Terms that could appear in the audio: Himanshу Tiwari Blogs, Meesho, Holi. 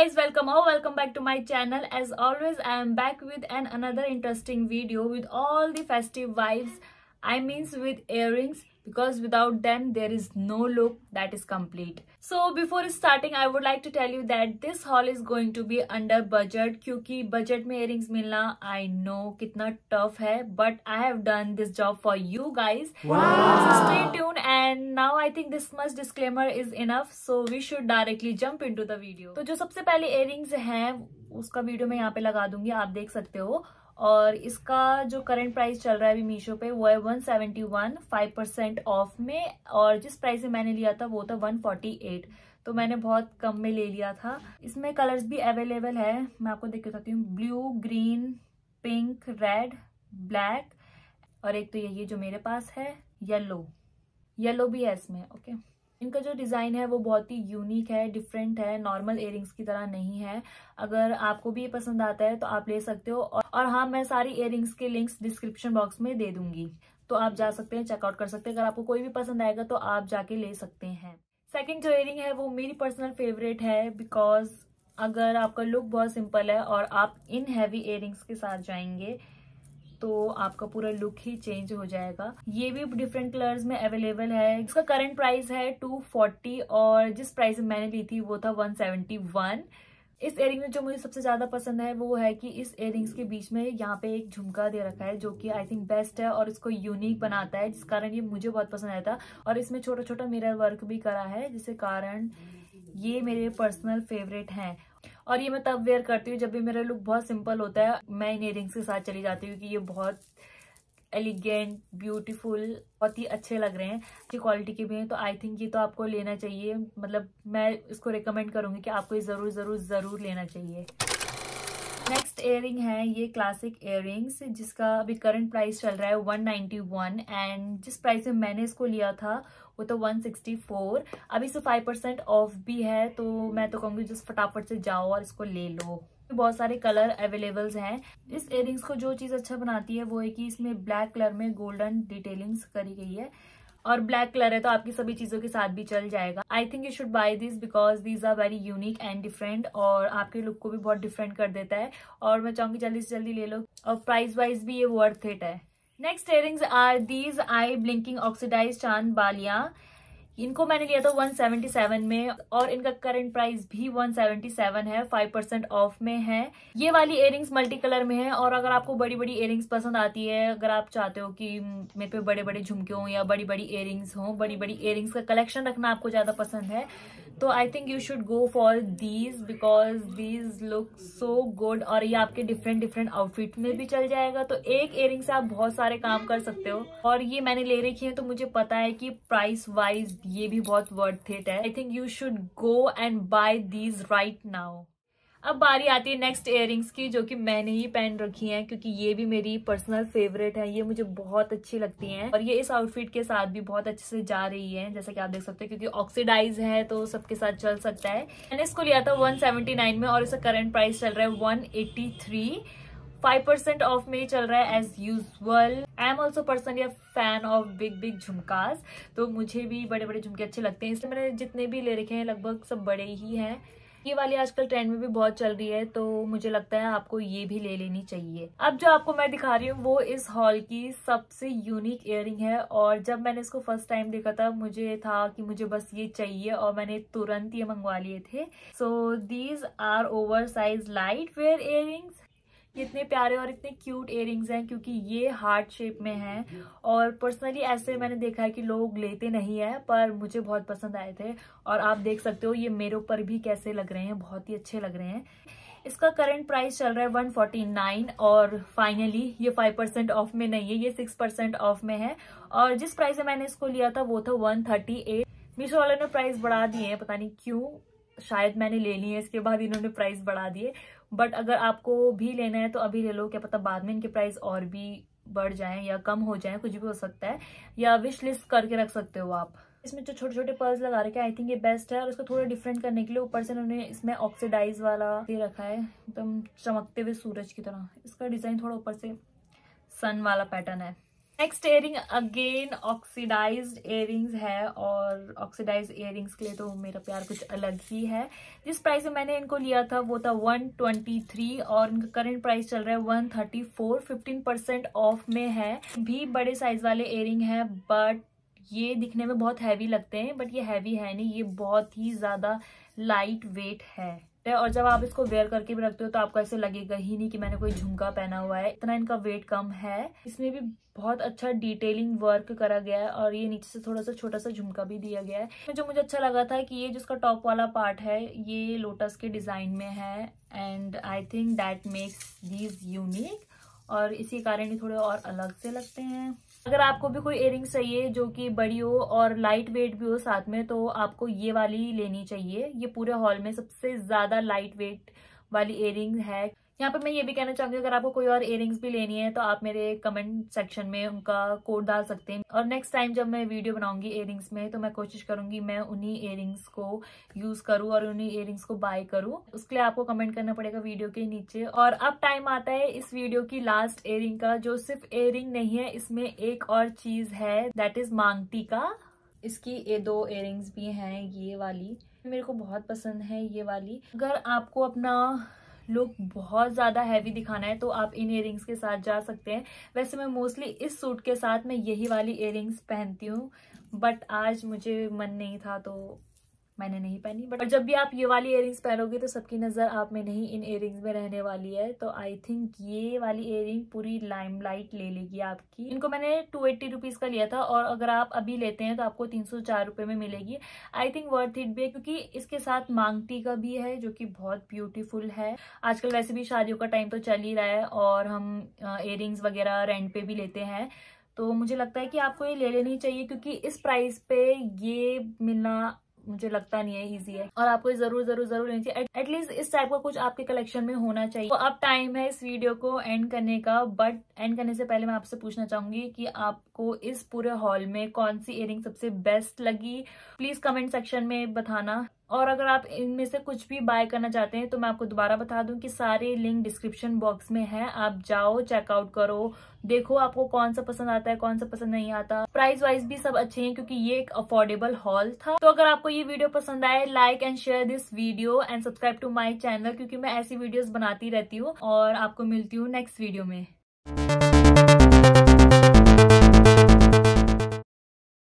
guys, welcome or welcome back to my channel. As always, I am back with another interesting video with all the festive vibes. I means with earrings, because without them there is no look that is complete. So before starting, I would like to tell you that this haul is going to be under budget, क्योंकि budget में earrings मिलना I know कितना tough है, but I have done this job for you guys. Wow. So stay tuned, and now I think this much disclaimer is enough. So we should directly jump into the video. तो जो सबसे पहले earrings हैं उसका video मैं यहाँ पे लगा दूंगी, आप देख सकते हो. और इसका जो करंट प्राइस चल रहा है अभी मीशो पे वो है 171 5% ऑफ में, और जिस प्राइस में मैंने लिया था वो था 148, तो मैंने बहुत कम में ले लिया था. इसमें कलर्स भी अवेलेबल है, मैं आपको देख के बताती हूँ. Blue, green, pink, red, black, और एक तो यही जो मेरे पास है येलो भी है इसमें. ओके, इनका जो डिज़ाइन है वो बहुत ही यूनिक है, डिफरेंट है, नॉर्मल इयरिंग्स की तरह नहीं है. अगर आपको भी ये पसंद आता है तो आप ले सकते हो. और हाँ, मैं सारी इयरिंग्स के लिंक्स डिस्क्रिप्शन बॉक्स में दे दूंगी, तो आप जा सकते हैं, चेकआउट कर सकते हैं. अगर आपको कोई भी पसंद आएगा तो आप जाके ले सकते हैं. सेकेंड जो इयरिंग है वो मेरी पर्सनल फेवरेट है, बिकॉज अगर आपका लुक बहुत सिंपल है और आप इन हैवी इयरिंग्स के साथ जाएंगे तो आपका पूरा लुक ही चेंज हो जाएगा. ये भी डिफरेंट कलर्स में अवेलेबल है. इसका करंट प्राइस है 240, और जिस प्राइस में मैंने ली थी वो था 171. इस इयरिंग में जो मुझे सबसे ज्यादा पसंद है वो है कि इस इयरिंग्स के बीच में यहाँ पे एक झुमका दे रखा है, जो कि आई थिंक बेस्ट है और इसको यूनिक बनाता है, जिस कारण ये मुझे बहुत पसंद आया था. और इसमें छोटा छोटा मिरर वर्क भी करा है, जिसके कारण ये मेरे पर्सनल फेवरेट हैं. और ये मैं तब वेयर करती हूँ जब भी मेरा लुक बहुत सिंपल होता है, मैं इन इयरिंग्स के साथ चली जाती हूँ, क्योंकि ये बहुत एलिगेंट, ब्यूटीफुल, बहुत ही अच्छे लग रहे हैं, अच्छी क्वालिटी के भी हैं. तो आई थिंक ये तो आपको लेना चाहिए, मतलब मैं इसको रिकमेंड करूँगी कि आपको ये ज़रूर ज़रूर ज़रूर लेना चाहिए. नेक्स्ट इयरिंग है ये क्लासिक इयरिंग्स, जिसका अभी करंट प्राइस चल रहा है 191, एंड जिस प्राइस में मैंने इसको लिया था वो तो 164. अभी इसे 5% ऑफ भी है, तो मैं तो कहूँगी जस्ट फटाफट से जाओ और इसको ले लो. बहुत सारे कलर अवेलेबल्स हैं. इस इयरिंग्स को जो चीज़ अच्छा बनाती है वो है कि इसमें ब्लैक कलर में गोल्डन डिटेलिंग्स करी गई है, और ब्लैक कलर है तो आपकी सभी चीज़ों के साथ भी चल जाएगा. I think you should buy this because these are very unique and different, और आपके लुक को भी बहुत डिफरेंट कर देता है, और मैं चाहूँगी जल्दी से जल्दी ले लो, और प्राइस वाइज भी ये वर्थ इट है. Next earrings are these I blinking oxidise चांद बालियाँ. इनको मैंने लिया था 177 में, और इनका करंट प्राइस भी 177 है, 5% ऑफ में है. ये वाली इयरिंग्स मल्टी कलर में है, और अगर आपको बड़ी बड़ी इयरिंग्स पसंद आती है, अगर आप चाहते हो कि मेरे पे बड़े बड़े झुमके हों या बड़ी बड़ी इयरिंग्स हों, बड़ी बड़ी इयरिंग्स का कलेक्शन रखना आपको ज़्यादा पसंद है, तो I think you should go for these because these look so good. और ये आपके डिफरेंट डिफरेंट आउटफिट में भी चल जाएगा, तो एक इयरिंग से आप बहुत सारे काम कर सकते हो. और ये मैंने ले रखी है, तो मुझे पता है कि प्राइस वाइज ये भी बहुत वर्थ इट है. I think you should go and buy these right now. अब बारी आती है नेक्स्ट इयरिंग्स की, जो कि मैंने ही पहन रखी हैं, क्योंकि ये भी मेरी पर्सनल फेवरेट है. ये मुझे बहुत अच्छी लगती हैं, और ये इस आउटफिट के साथ भी बहुत अच्छे से जा रही है, जैसा कि आप देख सकते हैं, क्योंकि ऑक्सीडाइज है तो सबके साथ चल सकता है. मैंने इसको लिया था 179 में, और इसका करंट प्राइस चल रहा है 183. 5% ऑफ में चल रहा है as usual. I am also person या फैन ऑफ बिग बिग झुमकास, तो मुझे भी बड़े बड़े झुमके अच्छे लगते हैं, इसलिए मैंने जितने भी ले रखे हैं लगभग सब बड़े ही हैं. ये वाली आजकल ट्रेंड में भी बहुत चल रही है, तो मुझे लगता है आपको ये भी ले लेनी चाहिए. अब जो आपको मैं दिखा रही हूँ वो इस हॉल की सबसे यूनिक इयरिंग है, और जब मैंने इसको फर्स्ट टाइम देखा था मुझे था कि मुझे बस ये चाहिए, और मैंने तुरंत ये मंगवा लिए थे. So these are over size light where earrings. इतने प्यारे और इतने क्यूट इयरिंग्स हैं, क्योंकि ये हार्ट शेप में हैं, और पर्सनली ऐसे मैंने देखा है कि लोग लेते नहीं है, पर मुझे बहुत पसंद आए थे. और आप देख सकते हो ये मेरे ऊपर भी कैसे लग रहे हैं, बहुत ही अच्छे लग रहे हैं. इसका करंट प्राइस चल रहा है 149, और फाइनली ये 5% ऑफ में नहीं है, ये 6% ऑफ में है, और जिस प्राइस से मैंने इसको लिया था वो था 138. मीशो वालों ने प्राइस बढ़ा दिए हैं, पता नहीं क्यों, शायद मैंने ले ली है इसके बाद इन्होंने प्राइस बढ़ा दिए, बट अगर आपको भी लेना है तो अभी ले लो, क्या पता बाद में इनके प्राइस और भी बढ़ जाएं या कम हो जाएं, कुछ भी हो सकता है, या विश लिस्ट करके रख सकते हो आप. इसमें जो छोटे छोटे पर्ल्स लगा रखे हैं आई थिंक ये बेस्ट है, और इसको थोड़ा डिफरेंट करने के लिए ऊपर से इन्होंने इसमें ऑक्सीडाइज वाला दे रखा है, एकदम चमकते हुए सूरज की तरह. इसका डिज़ाइन थोड़ा ऊपर से सन वाला पैटर्न है, next earring again oxidised earrings है और ऑक्सीडाइज्ड इयरिंग्स के लिए तो मेरा प्यार कुछ अलग ही है। जिस प्राइस में मैंने इनको लिया था वो था 123 और इनका करंट प्राइस चल रहा है 134। 15% ऑफ में है। भी बड़े साइज वाले इयरिंग है बट ये दिखने में बहुत हैवी लगते हैं बट ये हैवी है नहीं, ये बहुत ही ज़्यादा लाइट वेट है और जब आप इसको वेयर करके भी रखते हो तो आपको ऐसे लगेगा ही नहीं कि मैंने कोई झुमका पहना हुआ है, इतना इनका वेट कम है। इसमें भी बहुत अच्छा डिटेलिंग वर्क करा गया है और ये नीचे से थोड़ा सा छोटा सा झुमका भी दिया गया है। जो मुझे अच्छा लगा था कि ये जिसका टॉप वाला पार्ट है ये लोटस के डिजाइन में है and I think that makes these unique और इसी कारण ये थोड़े और अलग से लगते हैं। अगर आपको भी कोई इयरिंग्स चाहिए जो कि बड़ी हो और लाइट वेट भी हो साथ में तो आपको ये वाली लेनी चाहिए। ये पूरे हॉल में सबसे ज़्यादा लाइट वेट वाली इयरिंग है। यहाँ पे मैं ये भी कहना चाहूँगी अगर आपको कोई और इयरिंग्स भी लेनी है तो आप मेरे कमेंट सेक्शन में उनका कोड डाल सकते हैं और नेक्स्ट टाइम जब मैं वीडियो बनाऊंगी इयरिंग्स में तो मैं कोशिश करूंगी मैं उन्हीं इयरिंग्स को यूज करूँ और उन्हीं इयरिंग्स को बाय करूँ। उसके लिए आपको कमेंट करना पड़ेगा वीडियो के नीचे। और अब टाइम आता है इस वीडियो की लास्ट इयरिंग का जो सिर्फ इयरिंग नहीं है, इसमें एक और चीज है दैट इज मांगटी का। इसकी ये दो इयरिंग्स भी हैं, ये वाली मेरे को बहुत पसंद है। ये वाली अगर आपको अपना लुक बहुत ज़्यादा हैवी दिखाना है तो आप इन इयरिंग्स के साथ जा सकते हैं। वैसे मैं मोस्टली इस सूट के साथ मैं यही वाली इयरिंग्स पहनती हूँ बट आज मुझे मन नहीं था तो मैंने नहीं पहनी। बट जब भी आप ये वाली इयरिंग्स पहनोगे तो सबकी नज़र आप में नहीं इन इयरिंग्स में रहने वाली है तो आई थिंक ये वाली इयरिंग पूरी लाइमलाइट ले लेगी आपकी। इनको मैंने 280 रुपीज़ का लिया था और अगर आप अभी लेते हैं तो आपको 304 रुपये में मिलेगी। आई थिंक वर्थ इट भी है क्योंकि इसके साथ मांगटी का भी है जो कि बहुत ब्यूटीफुल है। आजकल वैसे भी शादियों का टाइम तो चल ही रहा है और हम इयरिंग्स वगैरह रेंट पे भी लेते हैं तो मुझे लगता है कि आपको ये ले लेनी चाहिए क्योंकि इस प्राइस पे ये मिलना मुझे लगता नहीं है इजी है और आपको जरूर जरूर जरूर लेनी चाहिए। एटलीस्ट इस टाइप का कुछ आपके कलेक्शन में होना चाहिए। तो अब टाइम है इस वीडियो को एंड करने का बट एंड करने से पहले मैं आपसे पूछना चाहूंगी कि आपको इस पूरे हॉल में कौन सी इयरिंग सबसे बेस्ट लगी, प्लीज कमेंट सेक्शन में बताना। और अगर आप इनमें से कुछ भी बाय करना चाहते हैं तो मैं आपको दोबारा बता दूं कि सारे लिंक डिस्क्रिप्शन बॉक्स में है, आप जाओ चेकआउट करो, देखो आपको कौन सा पसंद आता है कौन सा पसंद नहीं आता। प्राइस वाइज भी सब अच्छे हैं क्योंकि ये एक अफोर्डेबल हॉल था। तो अगर आपको ये वीडियो पसंद आए like and share this video and subscribe to my channel क्योंकि मैं ऐसी वीडियोज बनाती रहती हूँ और आपको मिलती हूँ नेक्स्ट वीडियो में।